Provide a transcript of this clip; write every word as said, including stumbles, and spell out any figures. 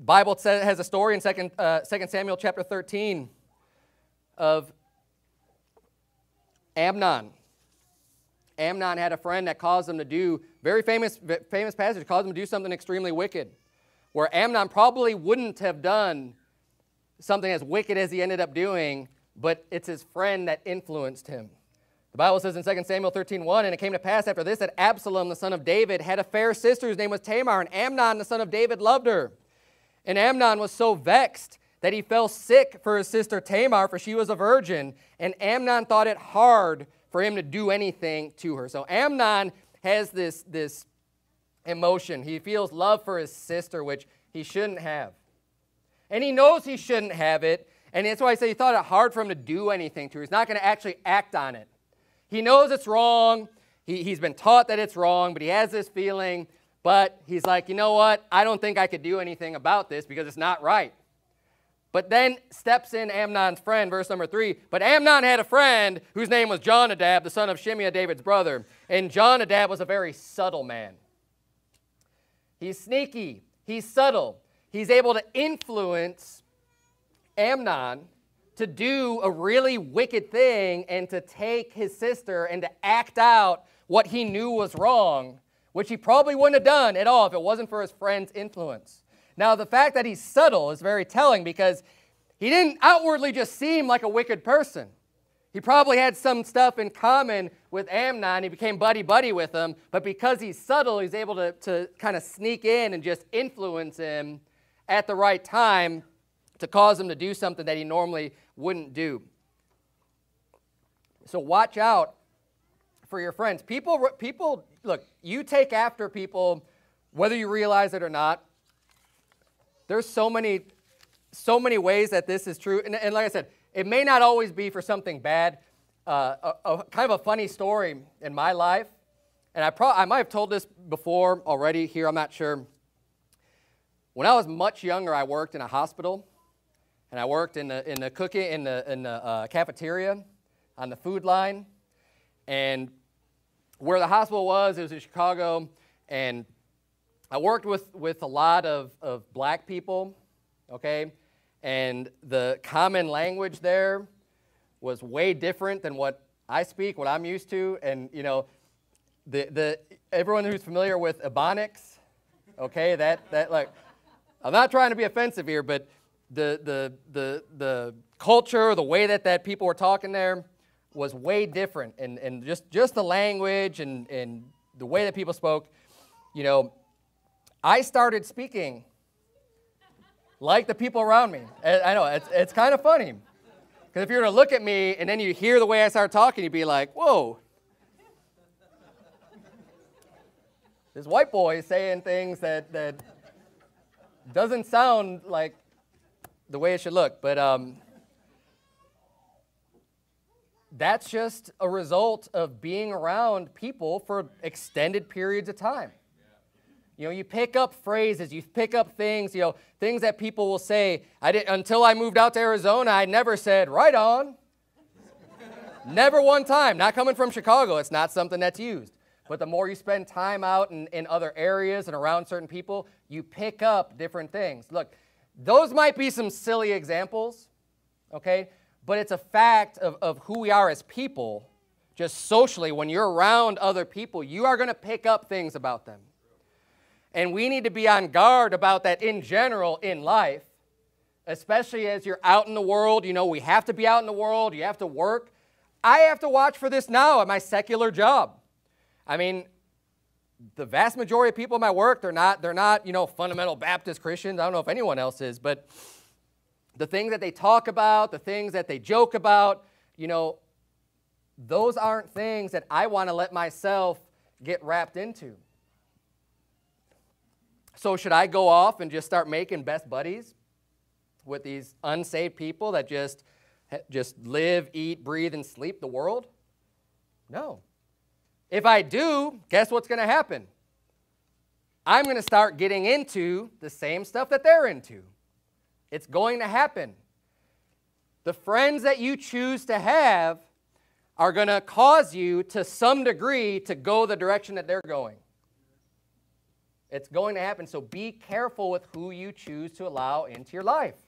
Bible has a story in Second uh, Samuel chapter thirteen of Amnon. Amnon had a friend that caused him to do, very famous, famous passage, caused him to do something extremely wicked, where Amnon probably wouldn't have done something as wicked as he ended up doing, but it's his friend that influenced him. The Bible says in Second Samuel thirteen, one, and it came to pass after this that Absalom, the son of David, had a fair sister whose name was Tamar, and Amnon, the son of David, loved her. And Amnon was so vexed that he fell sick for his sister Tamar, for she was a virgin, and Amnon thought it hard for him to do anything to her. So Amnon has this, this emotion. He feels love for his sister, which he shouldn't have. And he knows he shouldn't have it, and that's why I say he thought it hard for him to do anything to her. He's not going to actually act on it. He knows it's wrong. He, he's been taught that it's wrong, but he has this feeling. But he's like, you know what? I don't think I could do anything about this because it's not right. But then steps in Amnon's friend, verse number three. But Amnon had a friend whose name was Jonadab, the son of Shimei, David's brother. And Jonadab was a very subtle man. He's sneaky. He's subtle. He's able to influence Amnon to do a really wicked thing and to take his sister and to act out what he knew was wrong, which he probably wouldn't have done at all if it wasn't for his friend's influence. Now, the fact that he's subtle is very telling because he didn't outwardly just seem like a wicked person. He probably had some stuff in common with Amnon. He became buddy-buddy with him, but because he's subtle, he's able to, to kind of sneak in and just influence him at the right time to cause him to do something that he normally wouldn't do. So watch out for your friends. People, people, look, you take after people, whether you realize it or not. There's so many, so many ways that this is true. And, and like I said, it may not always be for something bad. Uh, a, a kind of a funny story in my life, and I, pro I might have told this before already here, I'm not sure. When I was much younger, I worked in a hospital, and I worked in the, in the cooking, in the, in the uh, cafeteria, on the food line. And where the hospital was, it was in Chicago, and I worked with, with a lot of, of black people, okay? And the common language there was way different than what I speak, what I'm used to. And, you know, the, the, everyone who's familiar with Ebonics, okay, that, that like, I'm not trying to be offensive here, but the, the, the, the culture, the way that, that people were talking there was way different. And, and just, just the language and, and the way that people spoke, you know, I started speaking like the people around me. I know, it's, it's kind of funny. Because if you were to look at me and then you hear the way I start talking, you'd be like, whoa. This white boy is saying things that, that doesn't sound like the way it should look. But um, that's just a result of being around people for extended periods of time. You know, you pick up phrases, you pick up things, you know, things that people will say. I didn't, until I moved out to Arizona, I never said, right on. Never one time. Not coming from Chicago, it's not something that's used. But the more you spend time out in, in other areas and around certain people, you pick up different things. Look, those might be some silly examples, okay? But it's a fact of, of who we are as people. Just socially, when you're around other people, you are going to pick up things about them. And we need to be on guard about that in general in life, especially as you're out in the world. You know, we have to be out in the world. You have to work. I have to watch for this now at my secular job. I mean, the vast majority of people in my work, they're not, they're not, you know, fundamental Baptist Christians. I don't know if anyone else is, but the things that they talk about, the things that they joke about, you know, those aren't things that I want to let myself get wrapped into. So should I go off and just start making best buddies with these unsaved people that just, just live, eat, breathe, and sleep the world? No. If I do, guess what's going to happen? I'm going to start getting into the same stuff that they're into. It's going to happen. The friends that you choose to have are going to cause you to some degree to go the direction that they're going. It's going to happen, so be careful with who you choose to allow into your life.